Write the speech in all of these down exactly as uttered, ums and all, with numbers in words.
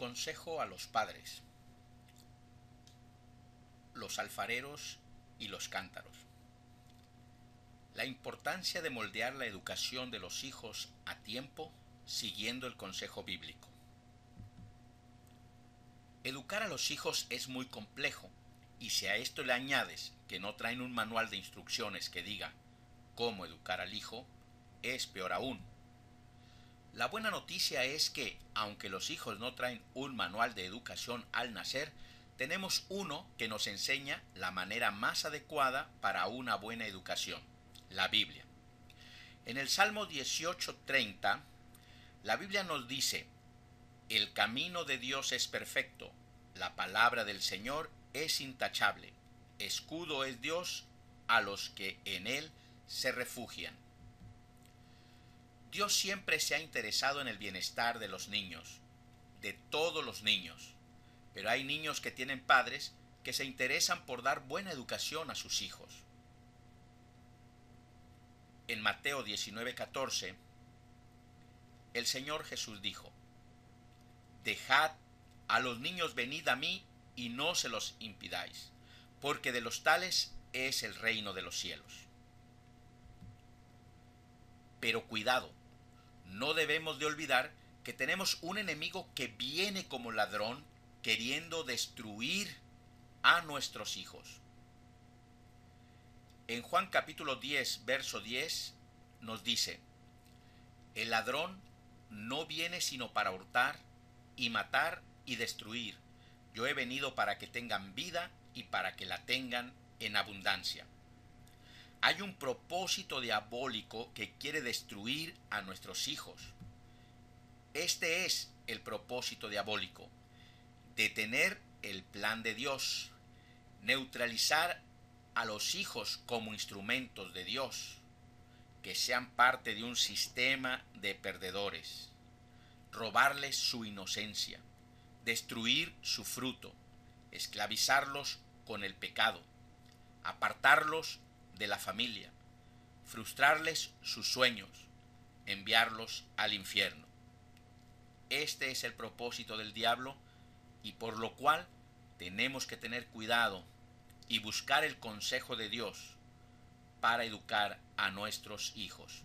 consejo a los padres, los alfareros y los cántaros. La importancia de moldear la educación de los hijos a tiempo siguiendo el consejo bíblico. Educar a los hijos es muy complejo, y si a esto le añades que no traen un manual de instrucciones que diga cómo educar al hijo, es peor aún. La buena noticia es que, aunque los hijos no traen un manual de educación al nacer, tenemos uno que nos enseña la manera más adecuada para una buena educación, la Biblia. En el Salmo dieciocho treinta, la Biblia nos dice: el camino de Dios es perfecto, la palabra del Señor es intachable, escudo es Dios a los que en Él se refugian. Dios siempre se ha interesado en el bienestar de los niños, de todos los niños, pero hay niños que tienen padres que se interesan por dar buena educación a sus hijos. En Mateo diecinueve catorce, el Señor Jesús dijo: dejad a los niños venid a mí y no se los impidáis, porque de los tales es el reino de los cielos. Pero cuidado, no debemos de olvidar que tenemos un enemigo que viene como ladrón queriendo destruir a nuestros hijos. En Juan capítulo diez, verso diez, nos dice: el ladrón no viene sino para hurtar y matar y destruir. Yo he venido para que tengan vida y para que la tengan en abundancia. Hay un propósito diabólico que quiere destruir a nuestros hijos. Este es el propósito diabólico: detener el plan de Dios, neutralizar a los hijos como instrumentos de Dios, que sean parte de un sistema de perdedores, robarles su inocencia, destruir su fruto, esclavizarlos con el pecado, apartarlos de la familia, frustrarles sus sueños, enviarlos al infierno. Este es el propósito del diablo, y por lo cual tenemos que tener cuidado y buscar el consejo de Dios para educar a nuestros hijos.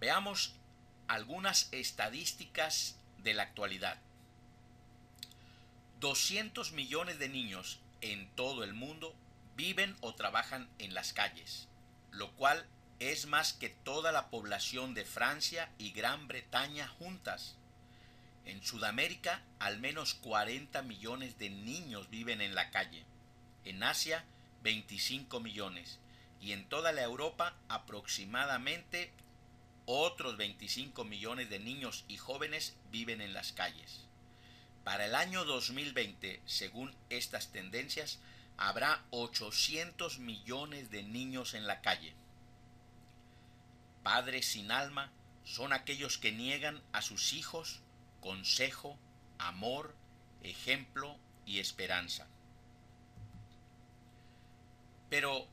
Veamos algunas estadísticas de la actualidad. doscientos millones de niños en todo el mundo viven o trabajan en las calles, lo cual es más que toda la población de Francia y Gran Bretaña juntas. En Sudamérica, al menos cuarenta millones de niños viven en la calle. En Asia, veinticinco millones. Y en toda la Europa, aproximadamente otros veinticinco millones de niños y jóvenes viven en las calles. Para el año dos mil veinte, según estas tendencias, habrá ochocientos millones de niños en la calle. Padres sin alma son aquellos que niegan a sus hijos consejo, amor, ejemplo y esperanza. Pero,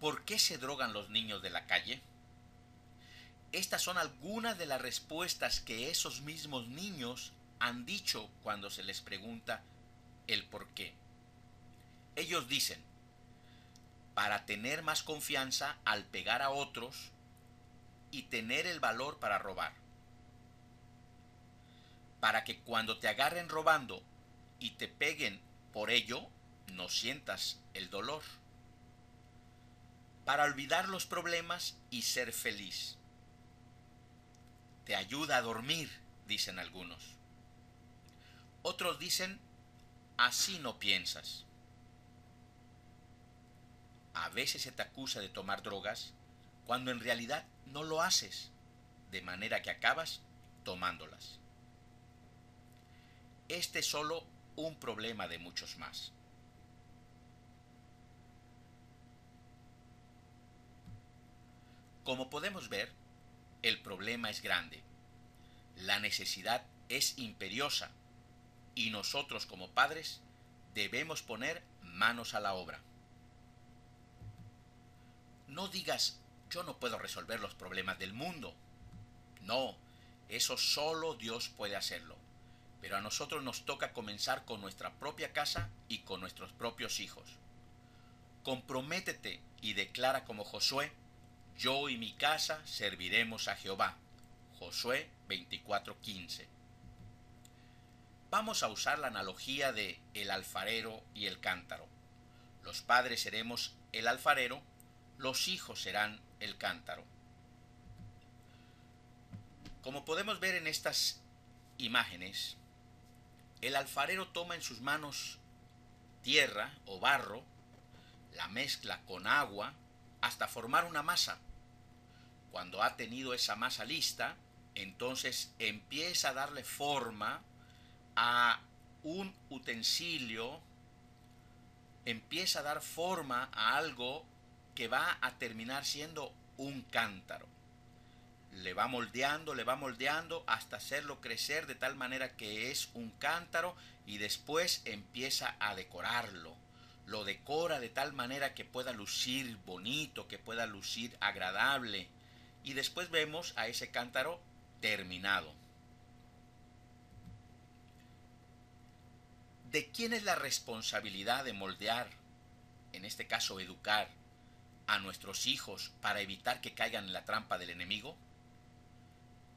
¿por qué se drogan los niños de la calle? Estas son algunas de las respuestas que esos mismos niños han dicho cuando se les pregunta el por qué. Ellos dicen: para tener más confianza al pegar a otros y tener el valor para robar, para que cuando te agarren robando y te peguen por ello, no sientas el dolor, para olvidar los problemas y ser feliz. Te ayuda a dormir, dicen algunos. Otros dicen: así no piensas. A veces se te acusa de tomar drogas cuando en realidad no lo haces, de manera que acabas tomándolas. Este es solo un problema de muchos más. Como podemos ver, el problema es grande. La necesidad es imperiosa. Y nosotros como padres debemos poner manos a la obra. No digas: yo no puedo resolver los problemas del mundo. No, eso solo Dios puede hacerlo. pero a nosotros nos toca comenzar con nuestra propia casa y con nuestros propios hijos. Comprométete y declara como Josué: yo y mi casa serviremos a Jehová. Josué veinticuatro quince. Vamos a usar la analogía de el alfarero y el cántaro. Los padres seremos el alfarero, los hijos serán el cántaro. Como podemos ver en estas imágenes, el alfarero toma en sus manos tierra o barro, la mezcla con agua hasta formar una masa. Cuando ha tenido esa masa lista, entonces empieza a darle forma a un utensilio, empieza a dar forma a algo que va a terminar siendo un cántaro. Le va moldeando, le va moldeando hasta hacerlo crecer de tal manera que es un cántaro, y después empieza a decorarlo. Lo decora de tal manera que pueda lucir bonito, que pueda lucir agradable. Y después vemos a ese cántaro terminado. ¿De quién es la responsabilidad de moldear, en este caso educar, a nuestros hijos para evitar que caigan en la trampa del enemigo?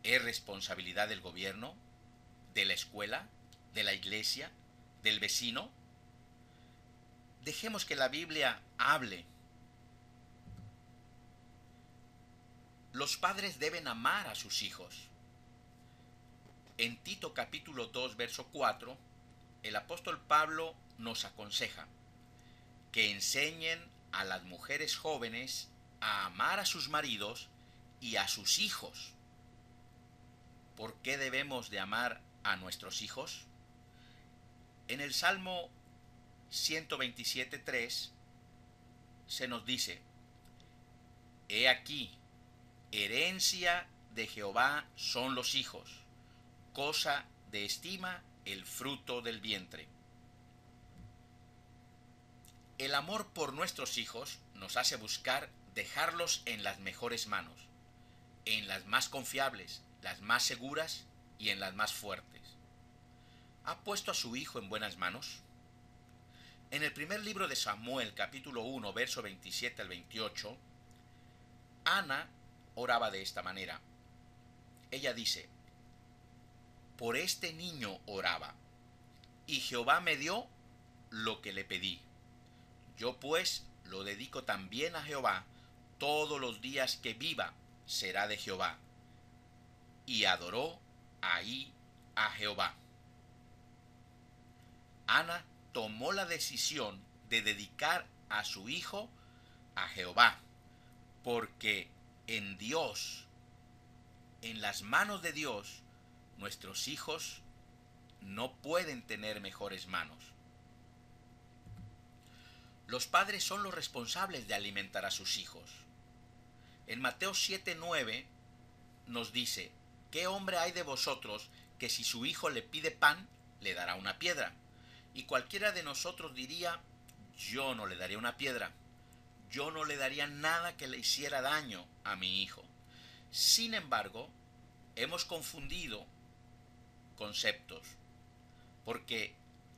¿Es responsabilidad del gobierno, de la escuela, de la iglesia, del vecino? Dejemos que la Biblia hable. Los padres deben amar a sus hijos. En Tito capítulo dos, verso cuatro, el apóstol Pablo nos aconseja que enseñen a las mujeres jóvenes a amar a sus maridos y a sus hijos. ¿Por qué debemos de amar a nuestros hijos? En el Salmo ciento veintisiete, tres se nos dice: he aquí, herencia de Jehová son los hijos, cosa de estima el fruto del vientre. El amor por nuestros hijos nos hace buscar dejarlos en las mejores manos, en las más confiables, las más seguras y en las más fuertes. ¿Ha puesto a su hijo en buenas manos? En el primer libro de Samuel, capítulo uno, verso veintisiete al veintiocho, Ana oraba de esta manera. Ella dice: por este niño oraba, y Jehová me dio lo que le pedí. Yo pues lo dedico también a Jehová, todos los días que viva será de Jehová. Y adoró ahí a Jehová. Ana tomó la decisión de dedicar a su hijo a Jehová, porque en Dios, en las manos de Dios, nuestros hijos no pueden tener mejores manos. Los padres son los responsables de alimentar a sus hijos. En Mateo siete, nueve nos dice: ¿qué hombre hay de vosotros que si su hijo le pide pan, le dará una piedra? Y cualquiera de nosotros diría: yo no le daría una piedra, yo no le daría nada que le hiciera daño a mi hijo. Sin embargo, hemos confundido conceptos, porque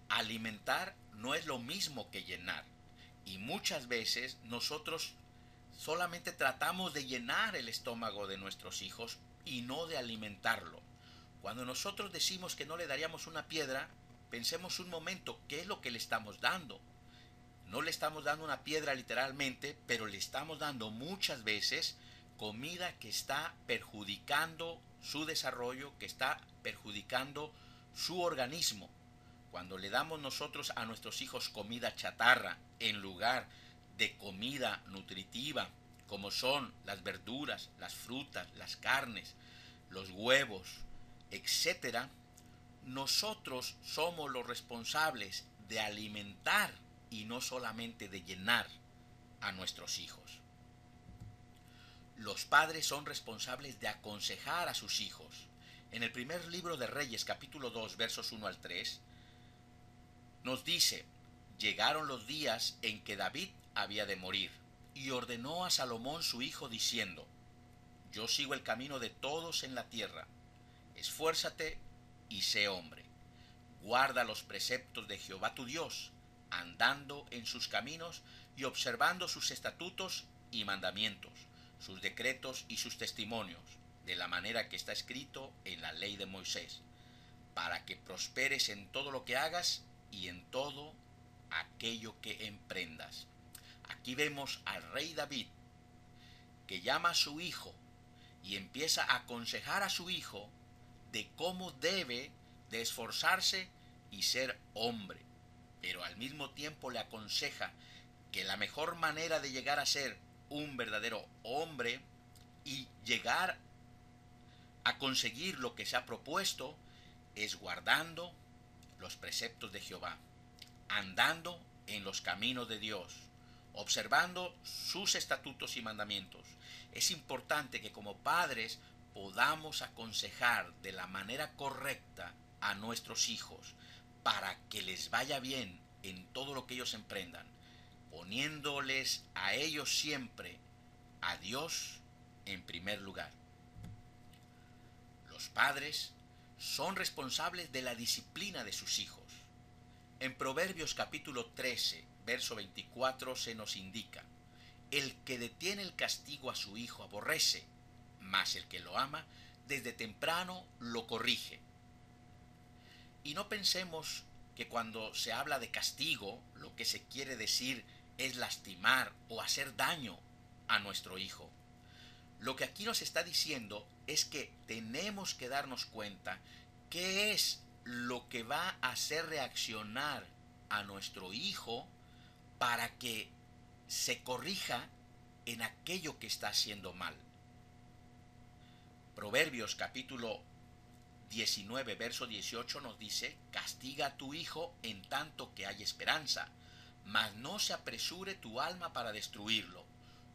alimentar no es lo mismo que llenar. Y muchas veces nosotros solamente tratamos de llenar el estómago de nuestros hijos y no de alimentarlo. Cuando nosotros decimos que no le daríamos una piedra, pensemos un momento, ¿qué es lo que le estamos dando? No le estamos dando una piedra literalmente, pero le estamos dando muchas veces comida que está perjudicando su desarrollo, que está perjudicando su organismo. Cuando le damos nosotros a nuestros hijos comida chatarra en lugar de comida nutritiva, como son las verduras, las frutas, las carnes, los huevos, etcétera, nosotros somos los responsables de alimentar y no solamente de llenar a nuestros hijos. Los padres son responsables de aconsejar a sus hijos. En el primer libro de Reyes, capítulo dos, versos uno al tres, nos dice: llegaron los días en que David había de morir, y ordenó a Salomón su hijo diciendo: yo sigo el camino de todos en la tierra, esfuérzate y sé hombre, Guarda los preceptos de Jehová tu Dios, andando en sus caminos y observando sus estatutos y mandamientos, sus decretos y sus testimonios, de la manera que está escrito en la ley de Moisés, para que prosperes en todo lo que hagas y en todo aquello que emprendas. Aquí vemos al rey David, que llama a su hijo y empieza a aconsejar a su hijo de cómo debe de esforzarse y ser hombre, pero al mismo tiempo le aconseja que la mejor manera de llegar a ser un verdadero hombre y llegar a conseguir lo que se ha propuesto es guardando los preceptos de Jehová, andando en los caminos de Dios, observando sus estatutos y mandamientos. Es importante que como padres podamos aconsejar de la manera correcta a nuestros hijos para que les vaya bien en todo lo que ellos emprendan, poniéndoles a ellos siempre a Dios en primer lugar. Los padres son responsables de la disciplina de sus hijos. En Proverbios capítulo trece, verso veinticuatro se nos indica: el que detiene el castigo a su hijo aborrece, mas el que lo ama desde temprano lo corrige. Y no pensemos que cuando se habla de castigo, lo que se quiere decir es lastimar o hacer daño a nuestro hijo. Lo que aquí nos está diciendo es que tenemos que darnos cuenta qué es lo que va a hacer reaccionar a nuestro hijo para que se corrija en aquello que está haciendo mal. Proverbios capítulo diecinueve, verso dieciocho nos dice: castiga a tu hijo en tanto que hay esperanza, mas no se apresure tu alma para destruirlo.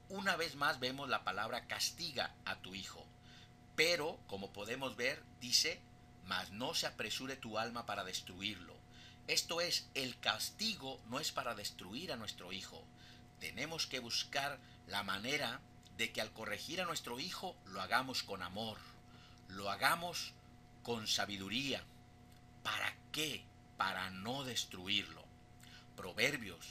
Una vez más vemos la palabra castiga a tu hijo, pero como podemos ver dice: mas no se apresure tu alma para destruirlo. Esto es, el castigo no es para destruir a nuestro hijo. Tenemos que buscar la manera de que al corregir a nuestro hijo lo hagamos con amor, lo hagamos con sabiduría. ¿Para qué? Para no destruirlo. Proverbios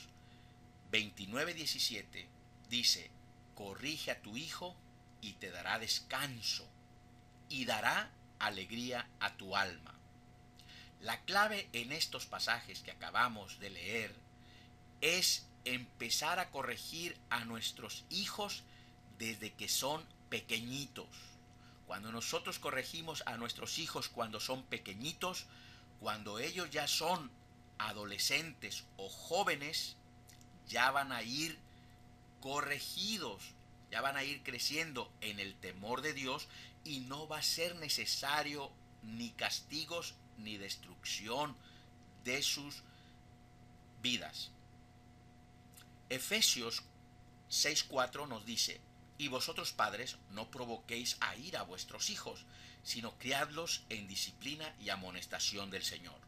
veintinueve diecisiete dice: corrige a tu hijo y te dará descanso y dará alegría a tu alma. La clave en estos pasajes que acabamos de leer es empezar a corregir a nuestros hijos desde que son pequeñitos. Cuando nosotros corregimos a nuestros hijos cuando son pequeñitos, cuando ellos ya son adolescentes o jóvenes, ya van a ir corregidos, ya van a ir creciendo en el temor de Dios y no va a ser necesario ni castigos ni destrucción de sus vidas. Efesios seis cuatro nos dice: y vosotros padres no provoquéis a ira a vuestros hijos, sino criadlos en disciplina y amonestación del Señor.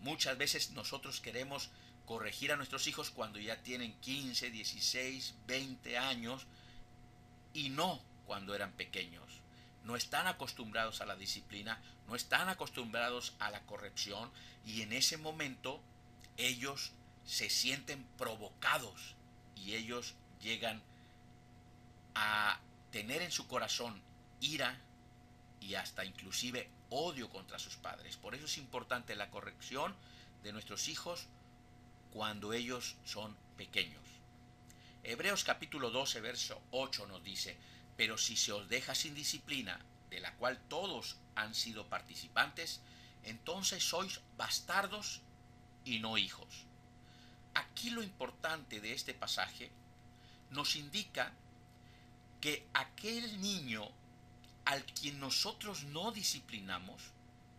Muchas veces nosotros queremos corregir a nuestros hijos cuando ya tienen quince, dieciséis, veinte años y no cuando eran pequeños. No están acostumbrados a la disciplina, no están acostumbrados a la corrección, y en ese momento ellos se sienten provocados y ellos llegan a tener en su corazón ira y hasta inclusive odio contra sus padres. Por eso es importante la corrección de nuestros hijos cuando ellos son pequeños. Hebreos capítulo doce, verso ocho nos dice: pero si se os deja sin disciplina, de la cual todos han sido participantes, entonces sois bastardos y no hijos. Aquí lo importante de este pasaje nos indica que aquel niño al quien nosotros no disciplinamos,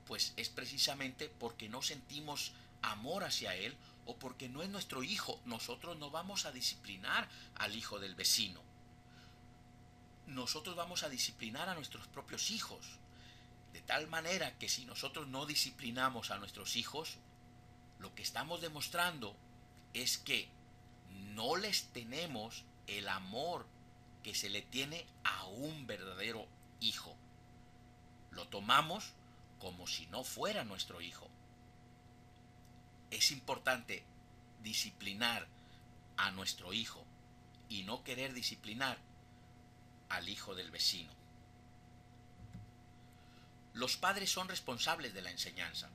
pues es precisamente porque no sentimos amor hacia él o porque no es nuestro hijo. Nosotros no vamos a disciplinar al hijo del vecino. Nosotros vamos a disciplinar a nuestros propios hijos, de tal manera que si nosotros no disciplinamos a nuestros hijos, lo que estamos demostrando es que no les tenemos el amor que se le tiene a un verdadero hijo. Lo tomamos como si no fuera nuestro hijo. es importante disciplinar a nuestro hijo y no querer disciplinar al hijo del vecino. Los padres son responsables de la enseñanza.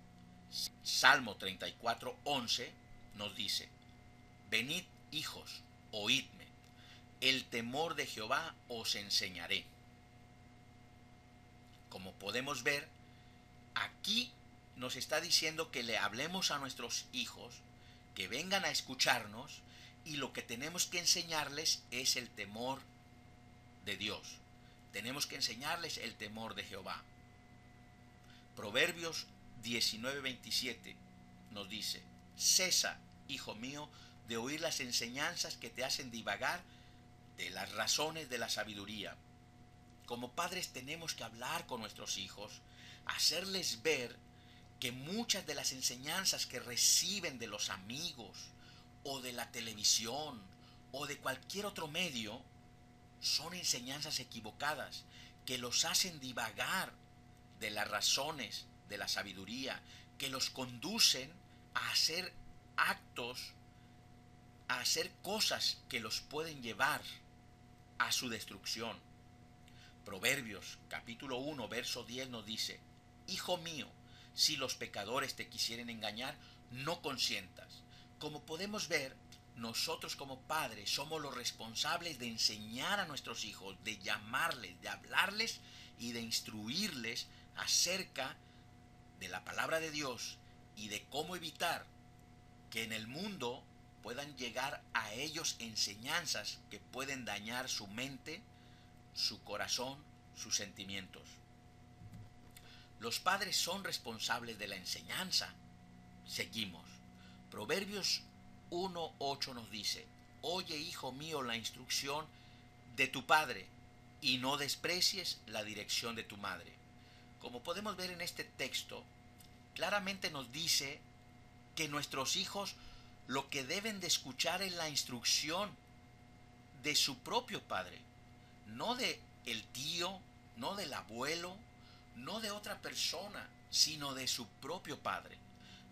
Salmo treinta y cuatro, once nos dice: venid, hijos, oídme, el temor de Jehová os enseñaré. Como podemos ver, aquí nos está diciendo que le hablemos a nuestros hijos, que vengan a escucharnos, y lo que tenemos que enseñarles es el temor de Dios. Tenemos que enseñarles el temor de Jehová. Proverbios diecinueve, veintisiete nos dice: cesa, hijo mío, de oír las enseñanzas que te hacen divagar de las razones de la sabiduría. Como padres tenemos que hablar con nuestros hijos, hacerles ver que muchas de las enseñanzas que reciben de los amigos o de la televisión o de cualquier otro medio son enseñanzas equivocadas que los hacen divagar de las razones de la sabiduría, que los conducen a hacer actos, a hacer cosas que los pueden llevar a su destrucción. Proverbios capítulo uno, verso diez nos dice: hijo mío, si los pecadores te quisieren engañar, no consientas. Como podemos ver, nosotros como padres somos los responsables de enseñar a nuestros hijos, de llamarles, de hablarles y de instruirles acerca de la palabra de Dios y de cómo evitar que en el mundo puedan llegar a ellos enseñanzas que pueden dañar su mente, su corazón, sus sentimientos. Los padres son responsables de la enseñanza. Seguimos. Proverbios uno, ocho nos dice: oye, hijo mío, la instrucción de tu padre y no desprecies la dirección de tu madre. Como podemos ver en este texto, claramente nos dice que nuestros hijos lo que deben de escuchar es la instrucción de su propio padre, no de el tío, no del abuelo, no de otra persona, sino de su propio padre.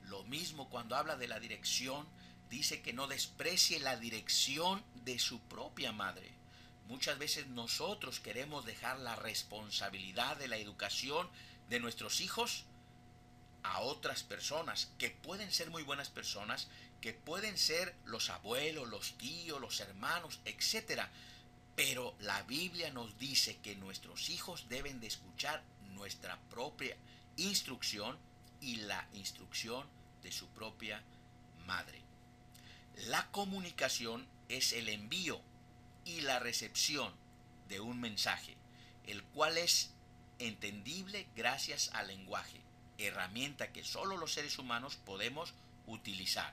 Lo mismo cuando habla de la dirección, dice que no desprecie la dirección de su propia madre. Muchas veces nosotros queremos dejar la responsabilidad de la educación de nuestros hijos a otras personas, que pueden ser muy buenas personas, que pueden ser los abuelos, los tíos, los hermanos, etcétera. Pero la Biblia nos dice que nuestros hijos deben de escuchar nuestra propia instrucción y la instrucción de su propia madre. La comunicación es el envío y la recepción de un mensaje, el cual es entendible gracias al lenguaje, herramienta que solo los seres humanos podemos utilizar.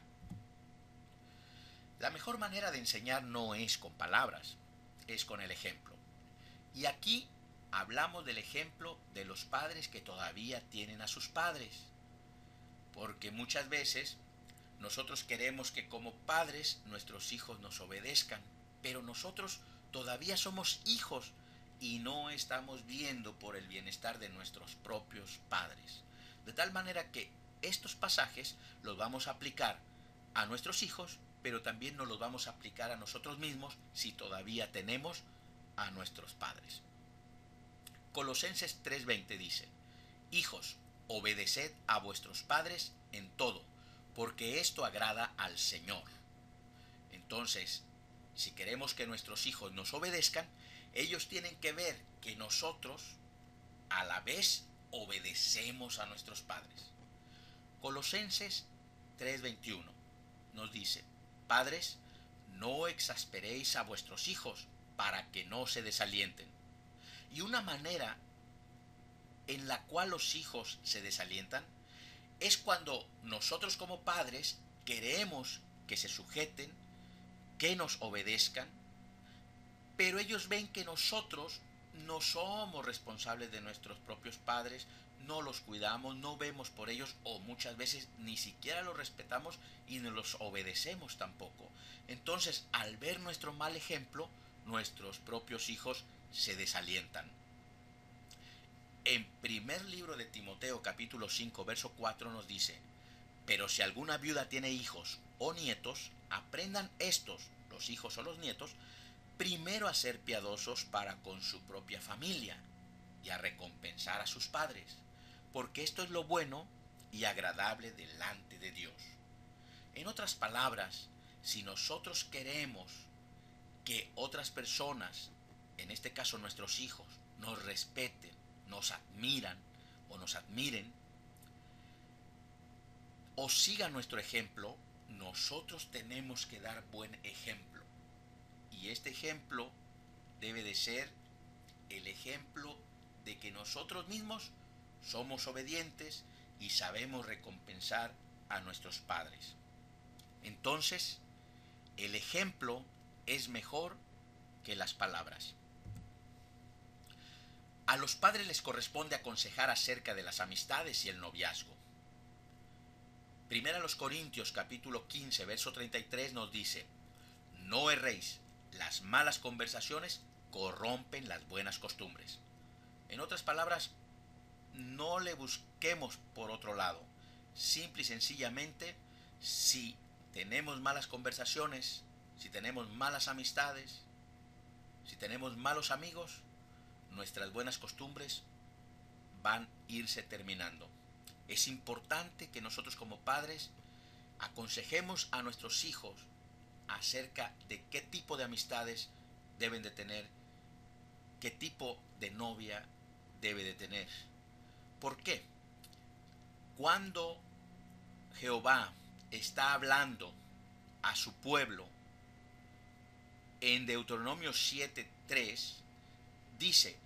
La mejor manera de enseñar no es con palabras, es con el ejemplo. Y aquí hablamos del ejemplo de los padres que todavía tienen a sus padres, porque muchas veces nosotros queremos que como padres nuestros hijos nos obedezcan, pero nosotros todavía somos hijos y no estamos viendo por el bienestar de nuestros propios padres. De tal manera que estos pasajes los vamos a aplicar a nuestros hijos, pero también nos los vamos a aplicar a nosotros mismos si todavía tenemos a nuestros padres. Colosenses tres, veinte dice: hijos, obedeced a vuestros padres en todo, porque esto agrada al Señor. Entonces, si queremos que nuestros hijos nos obedezcan, ellos tienen que ver que nosotros a la vez obedecemos a nuestros padres. Colosenses tres, veintiuno nos dice: padres, no exasperéis a vuestros hijos para que no se desalienten. Y una manera en la cual los hijos se desalientan es cuando nosotros como padres queremos que se sujeten, que nos obedezcan, pero ellos ven que nosotros no somos responsables de nuestros propios padres, no los cuidamos, no vemos por ellos, o muchas veces ni siquiera los respetamos y no los obedecemos tampoco. Entonces, al ver nuestro mal ejemplo, nuestros propios hijos se desalientan. En primer libro de Timoteo capítulo cinco verso cuatro nos dice: Pero si alguna viuda tiene hijos o nietos, aprendan estos, los hijos o los nietos, primero a ser piadosos para con su propia familia y a recompensar a sus padres, porque esto es lo bueno y agradable delante de Dios. En otras palabras, si nosotros queremos que otras personas, en este caso nuestros hijos, nos respeten, nos admiran o nos admiren, o sigan nuestro ejemplo, nosotros tenemos que dar buen ejemplo. Y este ejemplo debe de ser el ejemplo de que nosotros mismos somos obedientes y sabemos recompensar a nuestros padres. Entonces, el ejemplo es mejor que las palabras. A los padres les corresponde aconsejar acerca de las amistades y el noviazgo. Primera a los Corintios capítulo quince, verso treinta y tres nos dice: no erréis, las malas conversaciones corrompen las buenas costumbres. En otras palabras, no le busquemos por otro lado. Simple y sencillamente, si tenemos malas conversaciones, si tenemos malas amistades, si tenemos malos amigos, nuestras buenas costumbres van a irse terminando. Es importante que nosotros como padres aconsejemos a nuestros hijos acerca de qué tipo de amistades deben de tener, qué tipo de novia debe de tener. ¿Por qué? Cuando Jehová está hablando a su pueblo en Deuteronomio siete tres, dice: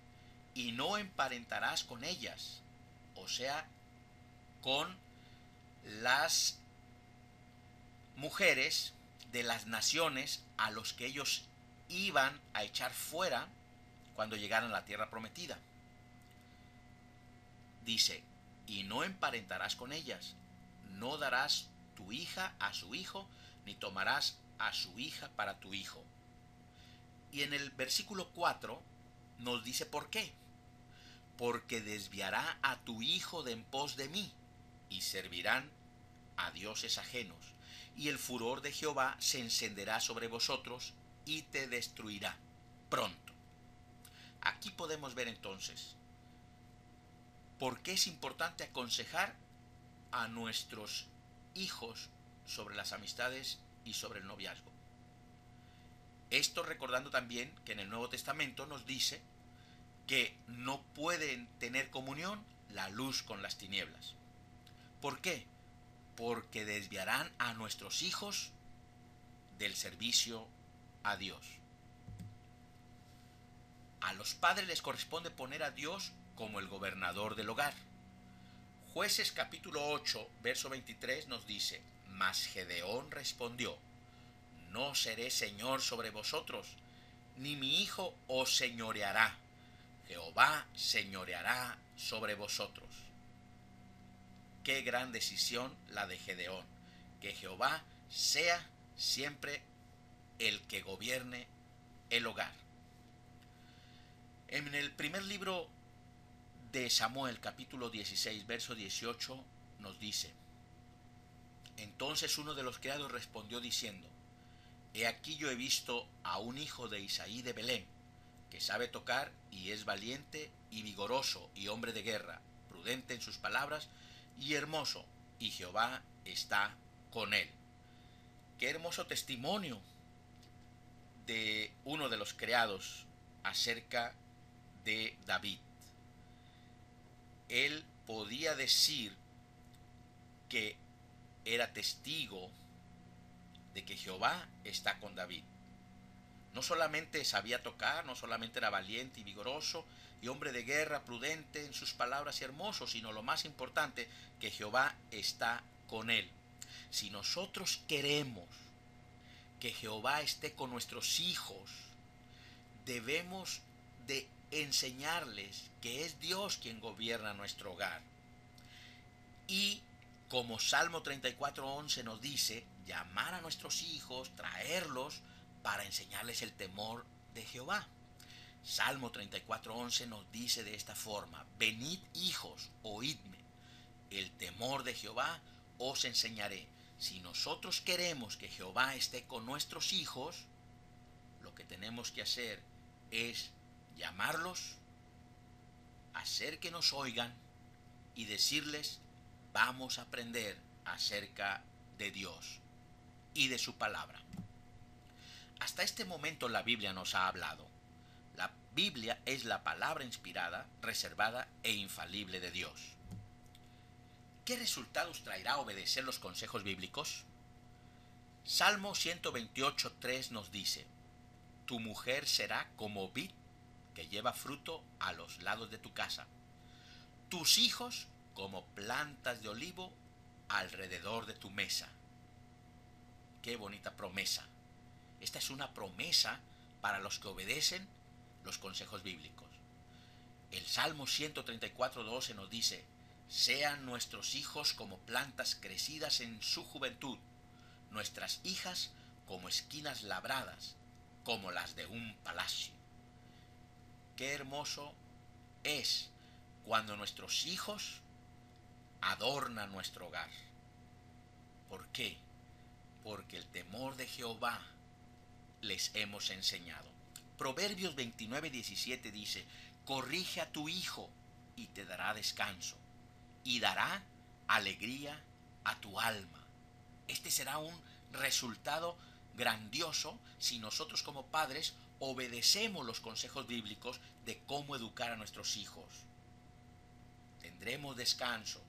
y no emparentarás con ellas, o sea, con las mujeres de las naciones a los que ellos iban a echar fuera cuando llegaran a la tierra prometida. Dice: y no emparentarás con ellas, no darás tu hija a su hijo, ni tomarás a su hija para tu hijo. Y en el versículo cuatro nos dice por qué: porque desviará a tu hijo de en pos de mí, y servirán a dioses ajenos, y el furor de Jehová se encenderá sobre vosotros y te destruirá pronto. Aquí podemos ver entonces por qué es importante aconsejar a nuestros hijos sobre las amistades y sobre el noviazgo. Esto recordando también que en el Nuevo Testamento nos dice que no pueden tener comunión la luz con las tinieblas. ¿Por qué? Porque desviarán a nuestros hijos del servicio a Dios. A los padres les corresponde poner a Dios como el gobernador del hogar. Jueces capítulo ocho, verso veintitrés nos dice: mas Gedeón respondió: no seré señor sobre vosotros, ni mi hijo os señoreará. Jehová señoreará sobre vosotros. Qué gran decisión la de Gedeón, que Jehová sea siempre el que gobierne el hogar. En el primer libro de Samuel, capítulo dieciséis, verso dieciocho, nos dice: entonces uno de los criados respondió diciendo: he aquí yo he visto a un hijo de Isaí de Belén, que sabe tocar y es valiente y vigoroso y hombre de guerra, prudente en sus palabras y hermoso, y Jehová está con él. Qué hermoso testimonio de uno de los criados acerca de David. Él podía decir que era testigo de que Jehová está con David. No solamente sabía tocar, no solamente era valiente y vigoroso y hombre de guerra, prudente en sus palabras y hermoso, sino lo más importante, que Jehová está con él. Si nosotros queremos que Jehová esté con nuestros hijos, debemos de enseñarles que es Dios quien gobierna nuestro hogar. Y como Salmo treinta y cuatro once nos dice, llamar a nuestros hijos, traerlos, para enseñarles el temor de Jehová. Salmo treinta y cuatro once nos dice de esta forma: venid hijos, oídme, el temor de Jehová os enseñaré. Si nosotros queremos que Jehová esté con nuestros hijos, lo que tenemos que hacer es llamarlos, hacer que nos oigan y decirles, vamos a aprender acerca de Dios y de su palabra. Hasta este momento la Biblia nos ha hablado. La Biblia es la palabra inspirada, reservada e infalible de Dios. ¿Qué resultados traerá obedecer los consejos bíblicos? Salmo ciento veintiocho, tres nos dice, tu mujer será como vid que lleva fruto a los lados de tu casa, tus hijos como plantas de olivo alrededor de tu mesa. ¡Qué bonita promesa! Esta es una promesa para los que obedecen los consejos bíblicos. El Salmo ciento treinta y cuatro, doce nos dice, sean nuestros hijos como plantas crecidas en su juventud, nuestras hijas como esquinas labradas, como las de un palacio. Qué hermoso es cuando nuestros hijos adornan nuestro hogar. ¿Por qué? Porque el temor de Jehová les hemos enseñado. Proverbios veintinueve, diecisiete dice, corrige a tu hijo y te dará descanso, y dará alegría a tu alma. Este será un resultado grandioso si nosotros como padres obedecemos los consejos bíblicos de cómo educar a nuestros hijos. Tendremos descanso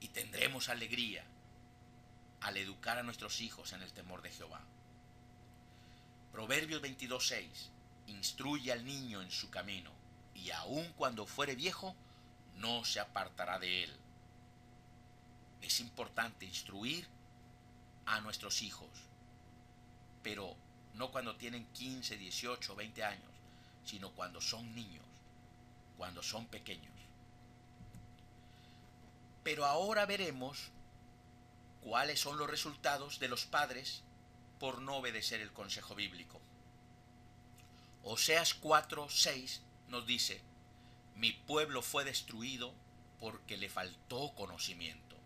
y tendremos alegría al educar a nuestros hijos en el temor de Jehová. Proverbios veintidós, seis, instruye al niño en su camino, y aun cuando fuere viejo, no se apartará de él. Es importante instruir a nuestros hijos, pero no cuando tienen quince, dieciocho, veinte años, sino cuando son niños, cuando son pequeños. Pero ahora veremos cuáles son los resultados de los padres por no obedecer el consejo bíblico. Oseas cuatro, seis nos dice, mi pueblo fue destruido porque le faltó conocimiento.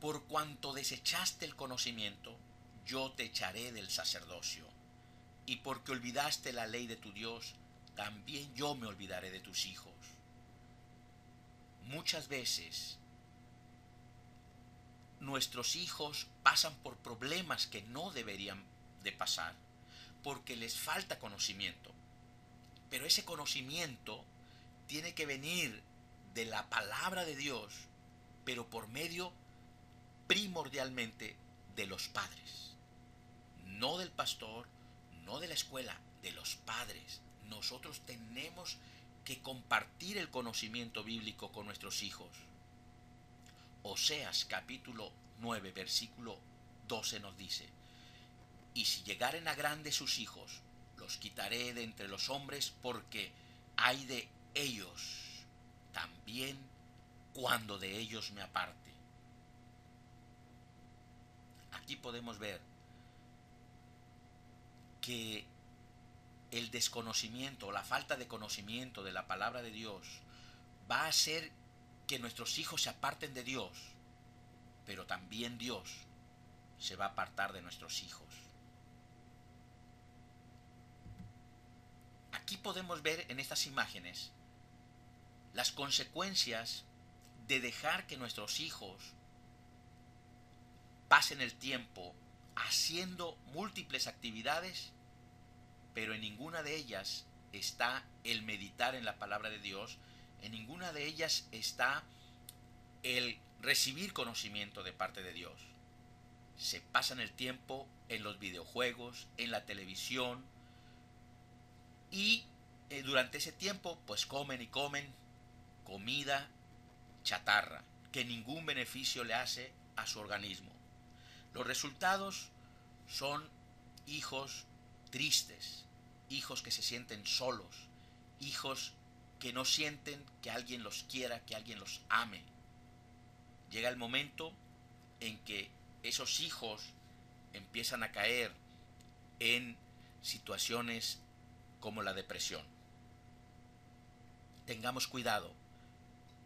Por cuanto desechaste el conocimiento, yo te echaré del sacerdocio. Y porque olvidaste la ley de tu Dios, también yo me olvidaré de tus hijos. Muchas veces nuestros hijos pasan por problemas que no deberían de pasar, porque les falta conocimiento. Pero ese conocimiento tiene que venir de la palabra de Dios, pero por medio primordialmente de los padres. No del pastor, no de la escuela, de los padres. Nosotros tenemos que compartir el conocimiento bíblico con nuestros hijos. Oseas capítulo nueve, versículo doce nos dice, y si llegaren a grande sus hijos, los quitaré de entre los hombres, porque hay de ellos también cuando de ellos me aparte. Aquí podemos ver que el desconocimiento o la falta de conocimiento de la palabra de Dios va a hacer que nuestros hijos se aparten de Dios, pero también Dios se va a apartar de nuestros hijos. Aquí podemos ver en estas imágenes las consecuencias de dejar que nuestros hijos pasen el tiempo haciendo múltiples actividades, pero en ninguna de ellas está el meditar en la palabra de Dios, en ninguna de ellas está el recibir conocimiento de parte de Dios. Se pasan el tiempo en los videojuegos, en la televisión, y eh, durante ese tiempo pues comen y comen comida chatarra que ningún beneficio le hace a su organismo. Los resultados son hijos tristes, hijos que se sienten solos, hijos que no sienten que alguien los quiera, que alguien los ame. Llega el momento en que esos hijos empiezan a caer en situaciones como la depresión. Tengamos cuidado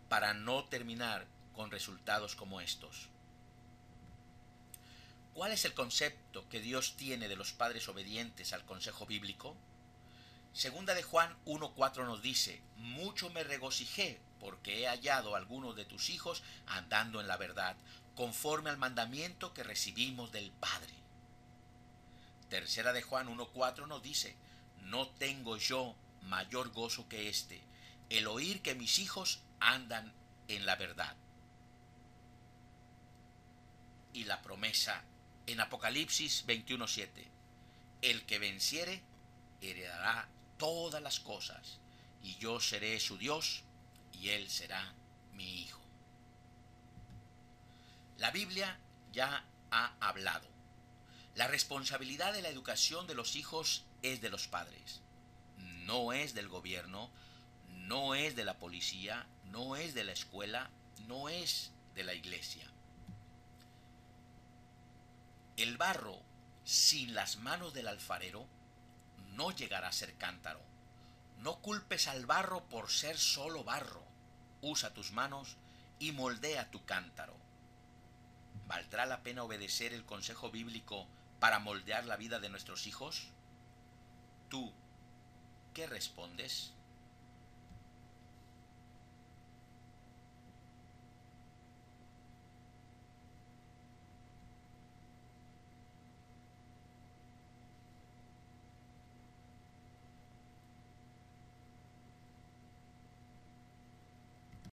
para no terminar con resultados como estos. ¿Cuál es el concepto que Dios tiene de los padres obedientes al consejo bíblico? Segunda de Juan uno cuatro nos dice: mucho me regocijé porque he hallado a algunos de tus hijos andando en la verdad, conforme al mandamiento que recibimos del Padre. Tercera de Juan uno cuatro nos dice: no tengo yo mayor gozo que este, el oír que mis hijos andan en la verdad. Y la promesa en Apocalipsis veintiuno siete: el que venciere heredará todas las cosas, y yo seré su Dios, y él será mi hijo. La Biblia ya ha hablado. La responsabilidad de la educación de los hijos es de los padres. No es del gobierno, no es de la policía, no es de la escuela, no es de la iglesia. El barro sin las manos del alfarero no llegará a ser cántaro. No culpes al barro por ser solo barro. Usa tus manos y moldea tu cántaro. ¿Valdrá la pena obedecer el consejo bíblico para moldear la vida de nuestros hijos? ¿Tú qué respondes?